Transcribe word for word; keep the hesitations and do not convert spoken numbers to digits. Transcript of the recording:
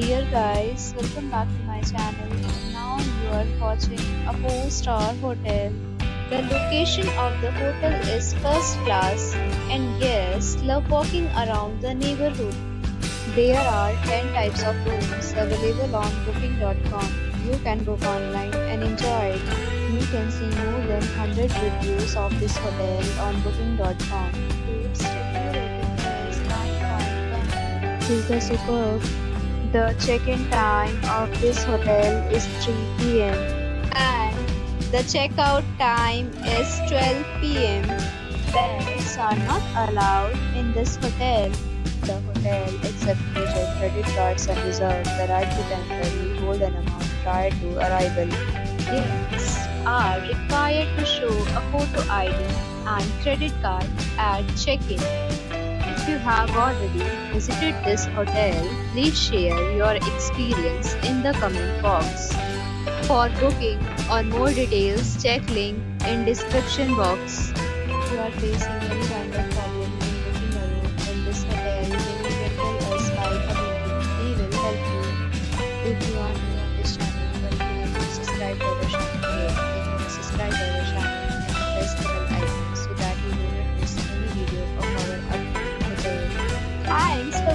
Dear guys, welcome back to my channel. Now you are watching a four star hotel. The location of the hotel is first class and guests love walking around the neighborhood. There are ten types of rooms available on booking dot com. You can book online and enjoy it. You can see more than one hundred reviews of this hotel on booking dot com. Its review rating is nine point one. This is the superb. The check-in time of this hotel is three p m and the checkout time is twelve p m Pets are not allowed in this hotel. The hotel accepts major credit cards and reserves the right to temporarily hold an amount prior to arrival. Guests are required to show a photo I D and credit card at check-in. If you have already visited this hotel, please share your experience in the comment box. For booking or more details, check link in description box. If you are facing any kind of problem in booking a room in this hotel, you can tell us by commenting. We will help you. If you are new on this channel, then please subscribe to our channel. Then please subscribe to our channel and press the bell icon so that you do not miss any video of our upcoming hotel. Thanks for